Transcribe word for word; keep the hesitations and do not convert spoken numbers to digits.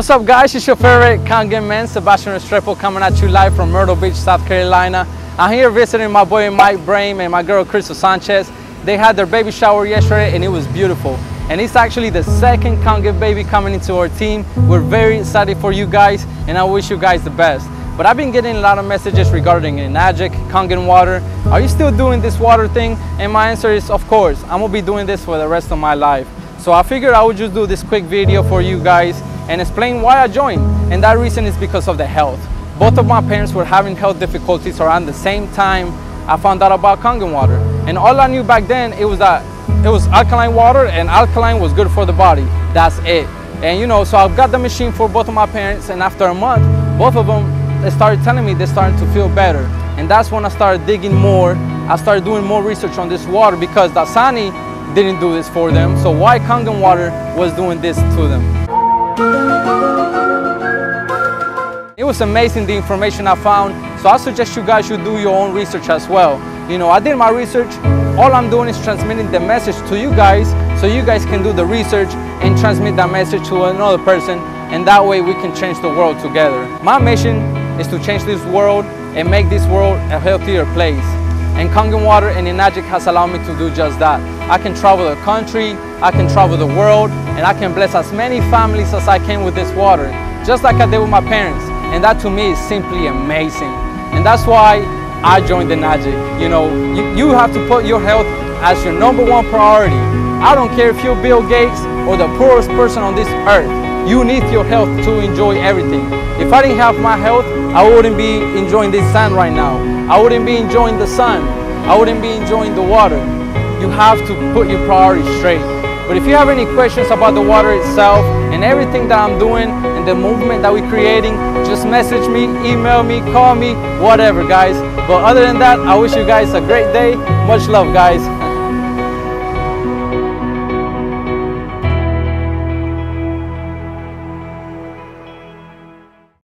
What's up guys, it's your favorite Kangen man, Sebastian Restrepo, coming at you live from Myrtle Beach, South Carolina. I'm here visiting my boy Mike Brame and my girl Crystal Sanchez. They had their baby shower yesterday and it was beautiful. And it's actually the second Kangen baby coming into our team. We're very excited for you guys and I wish you guys the best. But I've been getting a lot of messages regarding Enagic, Kangen Water. Are you still doing this water thing? And my answer is of course. I'm gonna be doing this for the rest of my life. So I figured I would just do this quick video for you guys and explain why I joined. And that reason is because of the health. Both of my parents were having health difficulties around the same time I found out about Kangen Water. And all I knew back then, it was that it was alkaline water and alkaline was good for the body. That's it. And you know, so I've got the machine for both of my parents, and after a month, both of them, they started telling me they're starting to feel better. And that's when I started digging more. I started doing more research on this water because Dasani didn't do this for them. So why Kangen Water was doing this to them? It was amazing the information I found. So I suggest you guys should do your own research as well. You know, I did my research. All I'm doing is transmitting the message to you guys so you guys can do the research and transmit that message to another person, and that way we can change the world together. My mission is to change this world and make this world a healthier place. And Kangen Water and Enagic has allowed me to do just that. I can travel the country, I can travel the world, and I can bless as many families as I can with this water, just like I did with my parents. And that to me is simply amazing. And that's why I joined Enagic. You know, you, you have to put your health as your number one priority. I don't care if you're Bill Gates or the poorest person on this earth. You need your health to enjoy everything. If I didn't have my health, I wouldn't be enjoying this sun right now. I wouldn't be enjoying the sun. I wouldn't be enjoying the water. You have to put your priorities straight. But if you have any questions about the water itself and everything that I'm doing and the movement that we're creating, just message me, email me, call me, whatever guys. But other than that, I wish you guys a great day. Much love guys.